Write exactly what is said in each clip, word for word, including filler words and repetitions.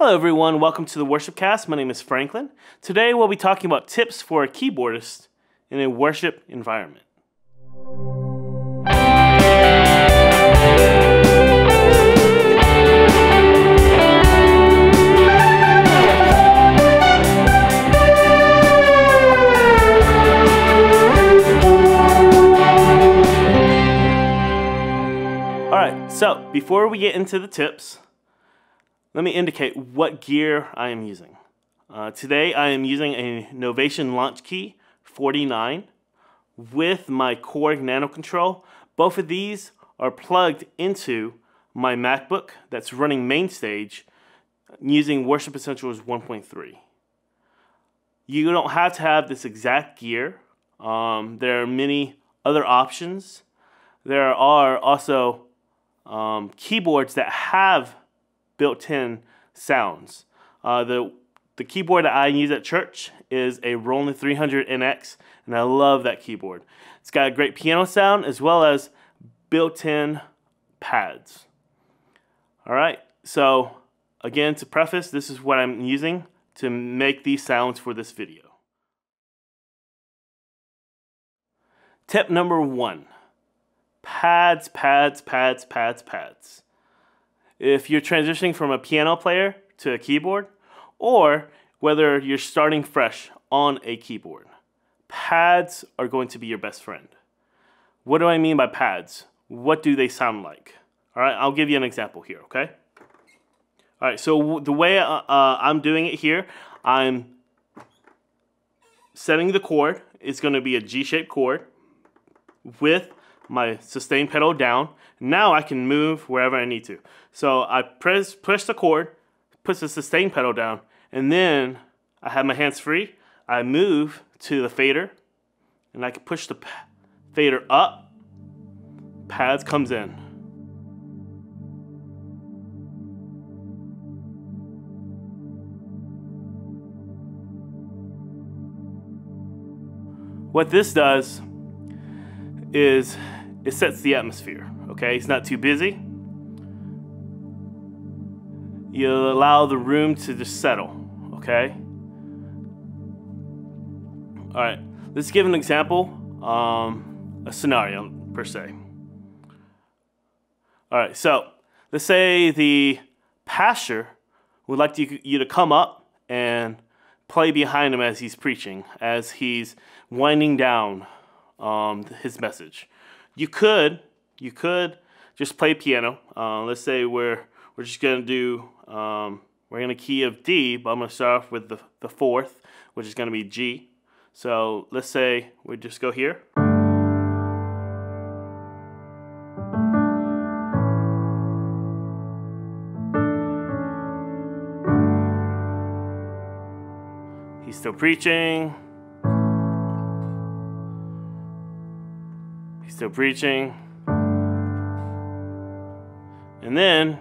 Hello everyone, welcome to the Worship Cast. My name is Franklin. Today we'll be talking about tips for a keyboardist in a worship environment. Alright, so before we get into the tips, let me indicate what gear I am using. Uh, today I am using a Novation Launchkey forty-nine with my Korg Nano Control. Both of these are plugged into my MacBook that's running main stage using Worship Essentials one point three. You don't have to have this exact gear. Um, there are many other options. There are also um, keyboards that have built-in sounds. Uh, the, the keyboard that I use at church is a Roland three hundred N X, and I love that keyboard. It's got a great piano sound as well as built-in pads. Alright, so again, to preface, this is what I'm using to make these sounds for this video. Tip number one, pads, pads, pads, pads, pads. If you're transitioning from a piano player to a keyboard, or whether you're starting fresh on a keyboard, pads are going to be your best friend. What do I mean by pads? What do they sound like? All right, I'll give you an example here, okay? All right, so the way uh, I'm doing it here, I'm setting the chord. It's gonna be a G-shaped chord with my sustain pedal down. Now I can move wherever I need to. So I press, push the chord, push the sustain pedal down, and then I have my hands free. I move to the fader, and I can push the fader up. Pads comes in. What this does is it sets the atmosphere, okay? It's not too busy. You allow the room to just settle, okay? All right, let's give an example, um, a scenario per se. All right, so let's say the pastor would like to, you to come up and play behind him as he's preaching, as he's winding down Um, his message. You could, you could just play piano. Uh, let's say we're we're just gonna do um, we're in a key of D, but I'm gonna start off with the the fourth, which is gonna be G. So let's say we just go here. He's still preaching. Still preaching. And then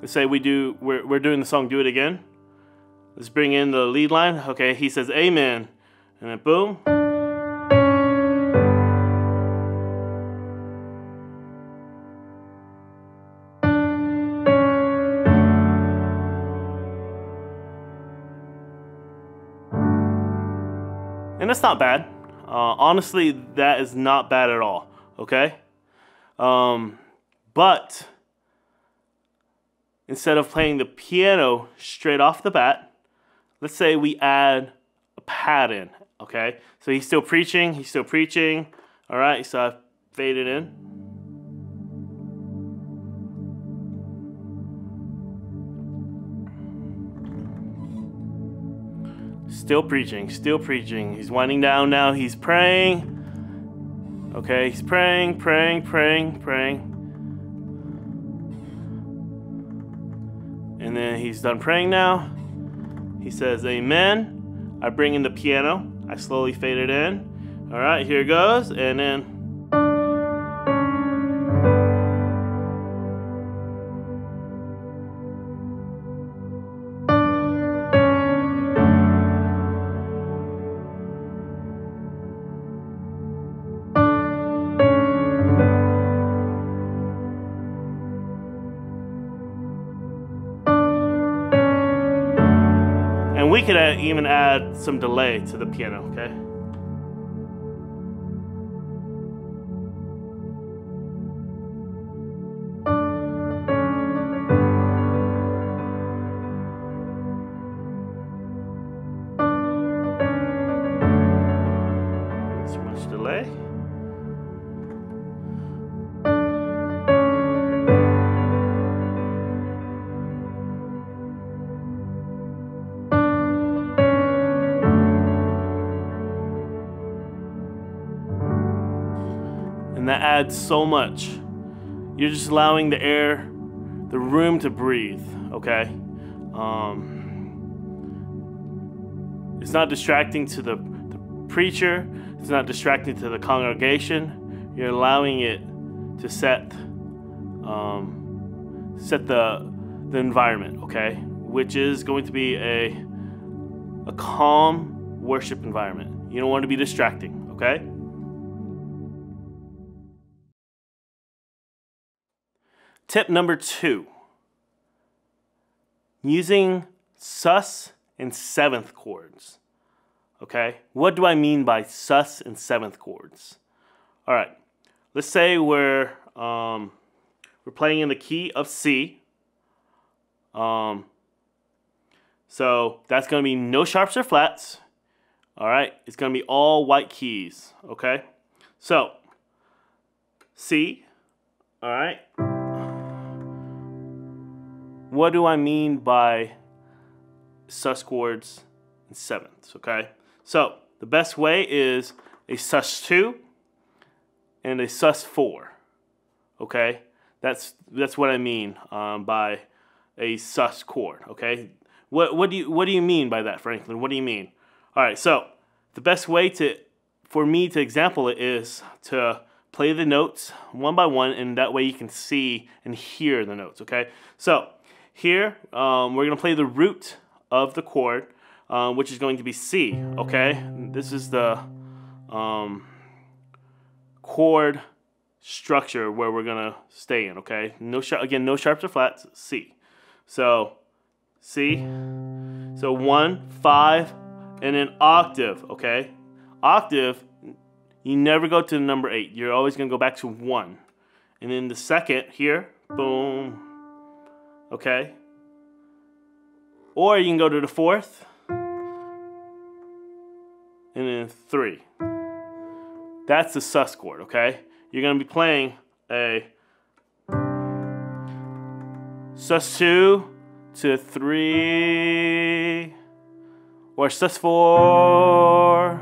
let's say we do we're, we're doing the song Do It Again. Let's bring in the lead line. Okay, he says amen, and then boom. And that's not bad. Uh, honestly, that is not bad at all, okay? Um, but instead of playing the piano straight off the bat, let's say we add a pad in, okay? So he's still preaching, he's still preaching. All right, so I fade it in. Still preaching, still preaching. He's winding down now, he's praying. Okay, he's praying, praying, praying, praying. And then he's done praying now. He says, amen. I bring in the piano. I slowly fade it in. All right, here it goes, and then we could add, even add some delay to the piano, okay? That adds so much. You're just allowing the air, the room to breathe, okay? Um, it's not distracting to the, the preacher. It's not distracting to the congregation. You're allowing it to set um, set the, the environment, okay? Which is going to be a, a calm worship environment. You don't want to be distracting, okay? Tip number two, using sus and seventh chords, okay? What do I mean by sus and seventh chords? All right, let's say we're, um, we're playing in the key of C. Um, so that's gonna be no sharps or flats, all right? It's gonna be all white keys, okay? So, C, all right? What do I mean by sus chords and sevenths, okay? So the best way is a sus two and a sus four, okay? That's, that's what I mean um, by a sus chord, okay? What, what, do you, what do you mean by that, Franklin? What do you mean? All right, so the best way to, for me to example it is to play the notes one by one, and that way you can see and hear the notes, okay? So here, um, we're gonna play the root of the chord, uh, which is going to be C, okay? This is the um, chord structure where we're gonna stay in, okay? No sharp, again, no sharps or flats, C. So, C, so one, five, and an octave, okay? Octave, you never go to the number eight. You're always gonna go back to one. And then the second here, boom, okay? Or you can go to the fourth, and then three. That's the sus chord, okay? You're gonna be playing a sus two to three, or sus four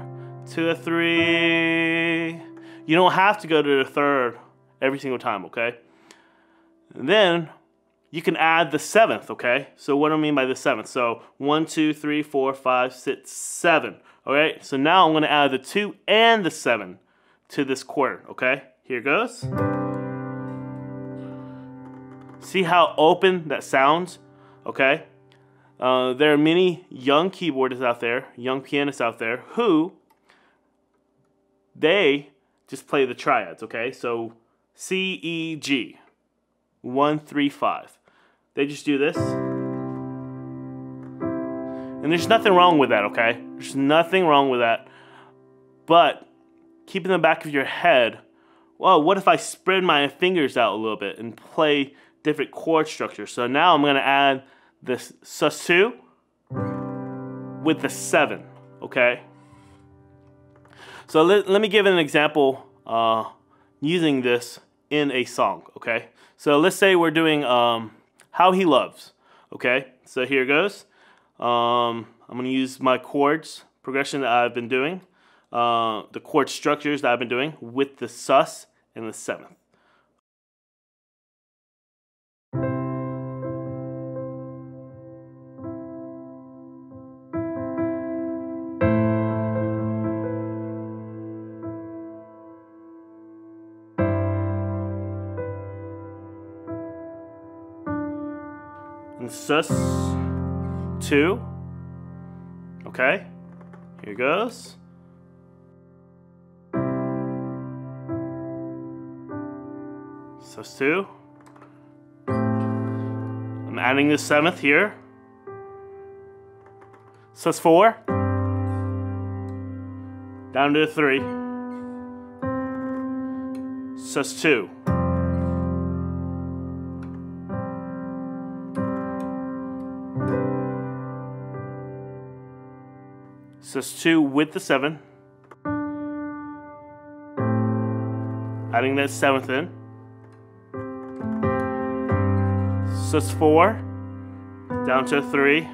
to a three. You don't have to go to the third every single time, okay? And then, you can add the seventh, okay? So what do I mean by the seventh? So one, two, three, four, five, six, seven. All right, so now I'm gonna add the two and the seven to this chord, okay? Here goes. See how open that sounds, okay? Uh, there are many young keyboardists out there, young pianists out there, who they just play the triads, okay? So C, E, G, one, three, five. They just do this. And there's nothing wrong with that, okay? There's nothing wrong with that. But keep in the back of your head, well, what if I spread my fingers out a little bit and play different chord structures? So now I'm gonna add this sus two with the seven, okay? So let, let me give an example uh, using this in a song, okay? So let's say we're doing um, How He Loves, okay? So here goes. Um, I'm gonna use my chords progression that I've been doing, uh, the chord structures that I've been doing with the sus and the seventh. Sus two, okay, here goes. Sus two. I'm adding the seventh here. So it's four, down to three, so it's two, so it's two with the seven, adding that seventh in, so it's four, down to three,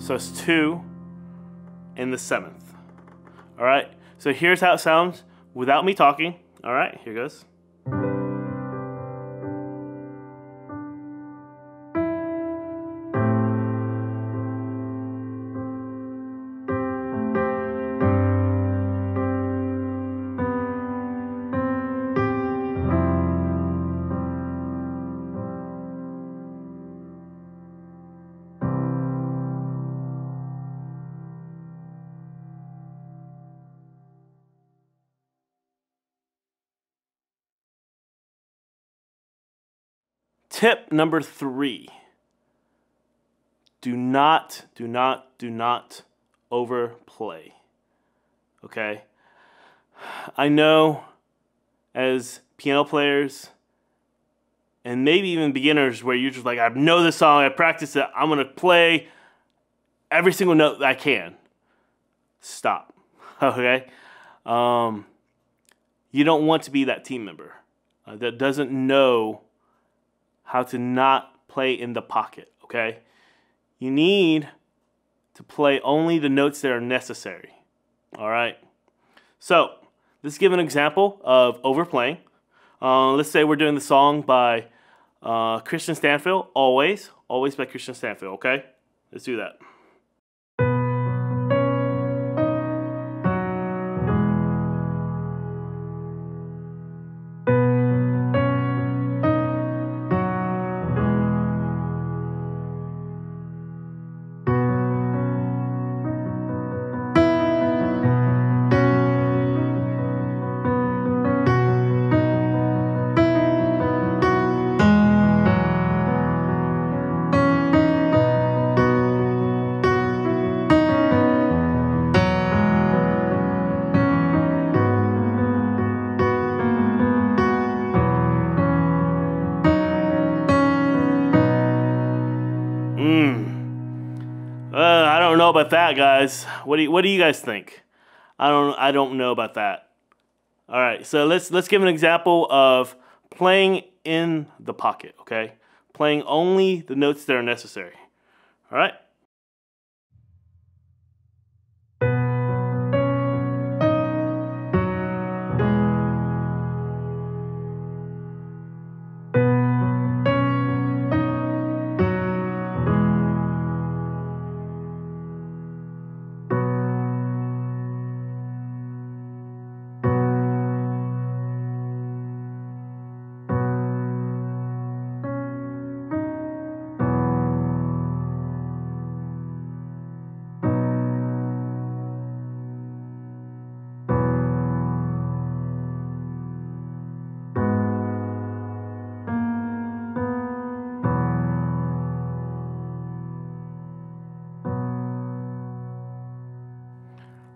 so it's two in the seventh. All right, so here's how it sounds without me talking. All right, here goes. Tip number three, do not, do not, do not overplay, okay? I know as piano players and maybe even beginners where you're just like, I know this song, I practiced it, I'm gonna play every single note that I can. Stop, okay? Um, you don't want to be that team member uh, that doesn't know how to not play in the pocket, okay? You need to play only the notes that are necessary, all right? So let's give an example of overplaying. Uh, let's say we're doing the song by uh, Christian Stanfield, Always, Always by Christian Stanfield, okay? Let's do that. About that, guys, what do you, what do you guys think? I don't I don't know about that. All right, so let's let's give an example of playing in the pocket, okay? Playing only the notes that are necessary. All right.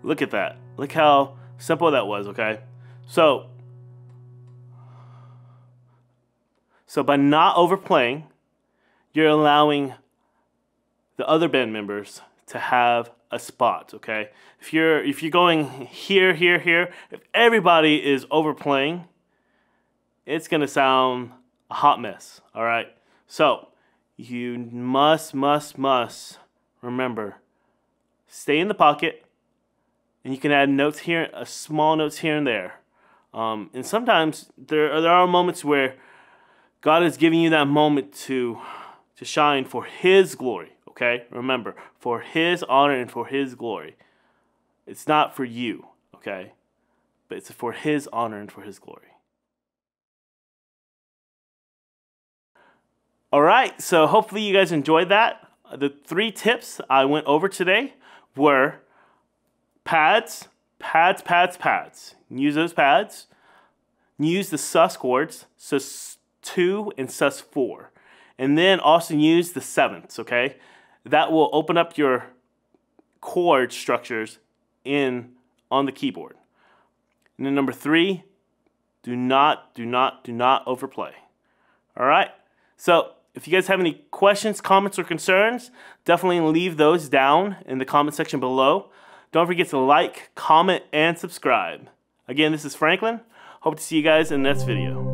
Look at that. Look how simple that was, okay? So, so by not overplaying, you're allowing the other band members to have a spot, okay? If you're, if you're going here, here, here, if everybody is overplaying, it's gonna sound a hot mess, all right? So, you must, must, must remember, stay in the pocket. And you can add notes here, uh, small notes here and there. Um, and sometimes there are, there are moments where God is giving you that moment to, to shine for His glory, okay? Remember, for His honor and for His glory. It's not for you, okay? But it's for His honor and for His glory. All right, so hopefully you guys enjoyed that. The three tips I went over today were pads, pads, pads, pads. Use those pads. Use the sus chords, sus two and sus four. and then also use the sevenths, okay? That will open up your chord structures in on the keyboard. And then number three, do not, do not, do not overplay. All right? So if you guys have any questions, comments, or concerns, definitely leave those down in the comment section below. Don't forget to like, comment, and subscribe. Again, this is Franklin. Hope to see you guys in the next video.